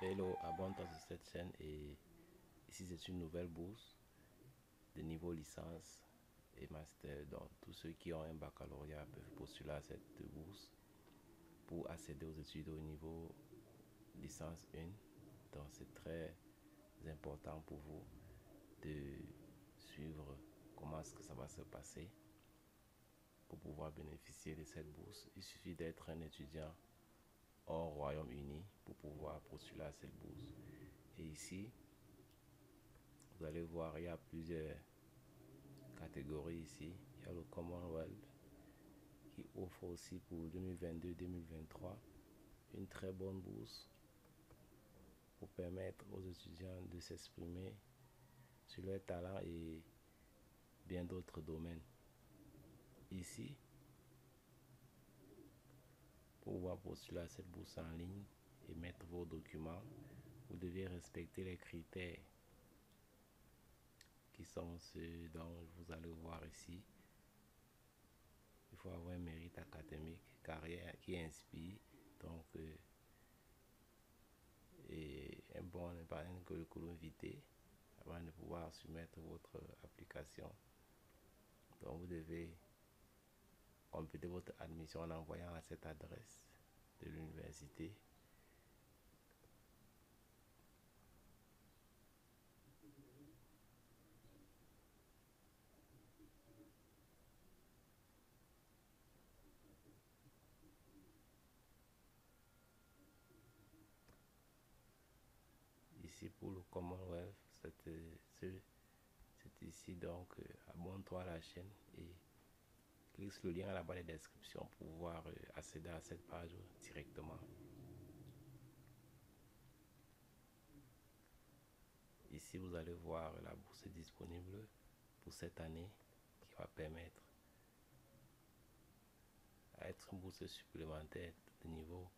Hello, abonne-toi sur cette chaîne et ici c'est une nouvelle bourse de niveau licence et master. Donc tous ceux qui ont un baccalauréat peuvent postuler à cette bourse pour accéder aux études au niveau licence 1. Donc c'est très important pour vous de suivre comment est-ce que ça va se passer pour pouvoir bénéficier de cette bourse. Il suffit d'être un étudiant hors Royaume-Uni pour pouvoir postuler à cette bourse. Et ici, vous allez voir, il y a plusieurs catégories ici. Il y a le Commonwealth qui offre aussi pour 2022-2023 une très bonne bourse pour permettre aux étudiants de s'exprimer sur leurs talents et bien d'autres domaines. Ici, pour pouvoir postuler à cette bourse en ligne et mettre vos documents, vous devez respecter les critères qui sont ceux dont vous allez voir ici. Il faut avoir un mérite académique, carrière qui inspire, donc et un bon curriculum vitae avant de pouvoir soumettre votre application. Donc vous devez complétez votre admission en envoyant à cette adresse de l'université. Ici pour le Commonwealth, c'est ici, donc abonne-toi à la chaîne et clique sur le lien à la barre de description pour pouvoir accéder à cette page directement. Ici, vous allez voir la bourse disponible pour cette année qui va permettre d'être une bourse supplémentaire de niveau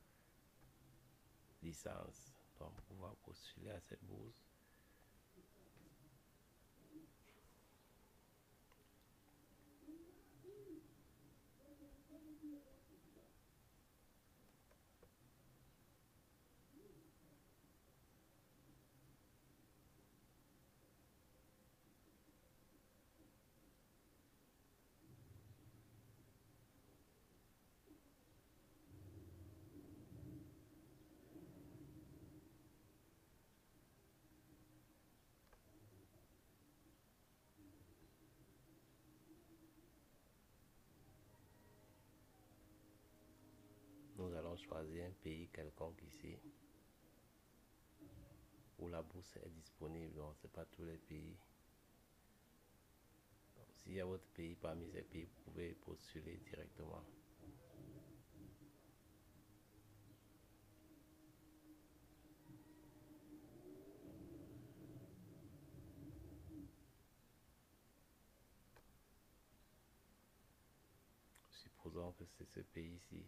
licence. Donc, pour pouvoir postuler à cette bourse, nous allons choisir un pays quelconque ici où la bourse est disponible. Donc c'est pas tous les pays. Donc s'il y a votre pays parmi ces pays, vous pouvez postuler directement. Supposons que c'est ce pays ici.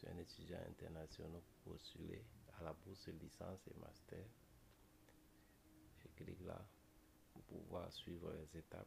Je suis un étudiant international pour postuler à la bourse licence et master. Je clique là pour pouvoir suivre les étapes.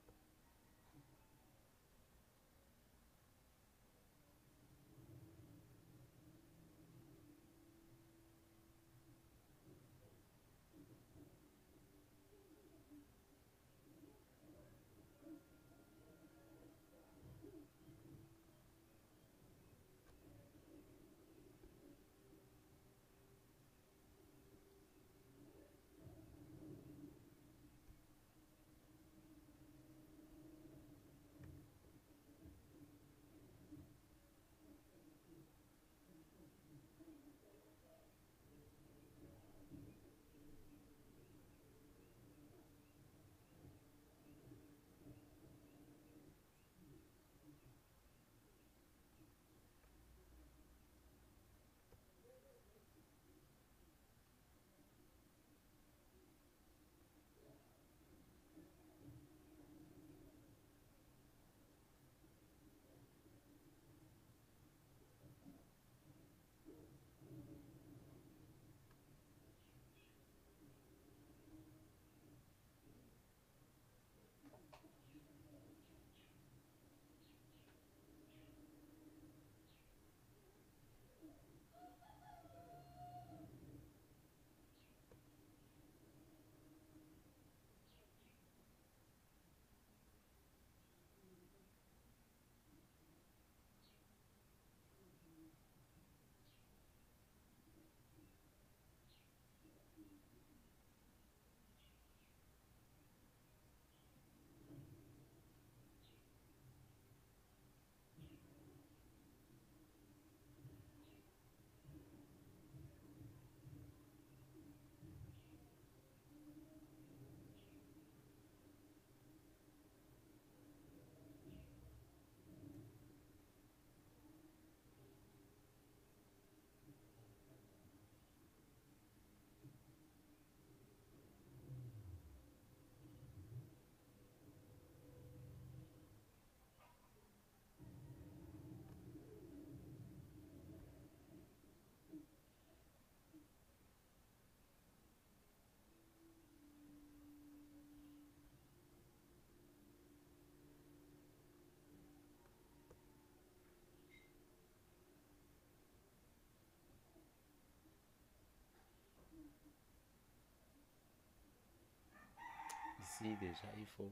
ici, déjà, il faut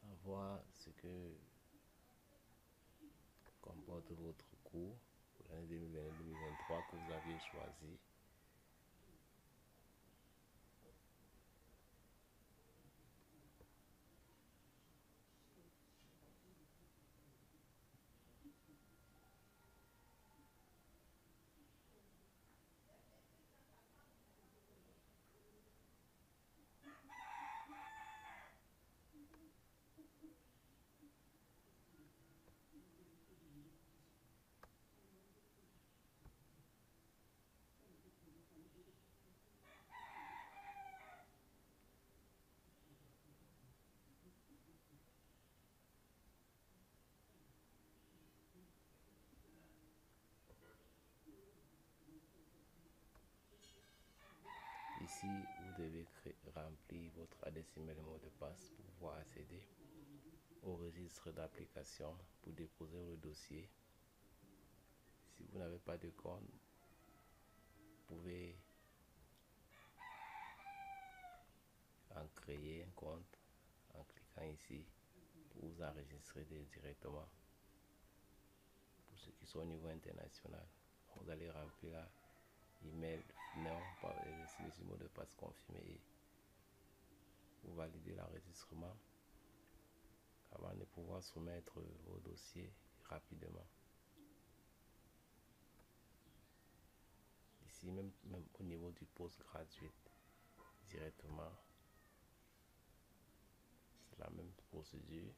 savoir ce que comporte votre cours pour l'année 2022-2023 que vous aviez choisi. Ici, vous devez remplir votre adresse email et mot de passe pour pouvoir accéder au registre d'application pour déposer le dossier. Si vous n'avez pas de compte, vous pouvez en créer un compte en cliquant ici pour vous enregistrer directement. Pour ceux qui sont au niveau international, vous allez remplir là. Email, nom, le mot de passe confirmé et vous validez l'enregistrement avant de pouvoir soumettre vos dossiers rapidement. Ici, même au niveau du poste gratuit, directement, c'est la même procédure.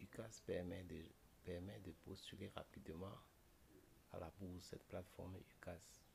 UCAS permet de postuler rapidement à la bourse. Cette plateforme UCAS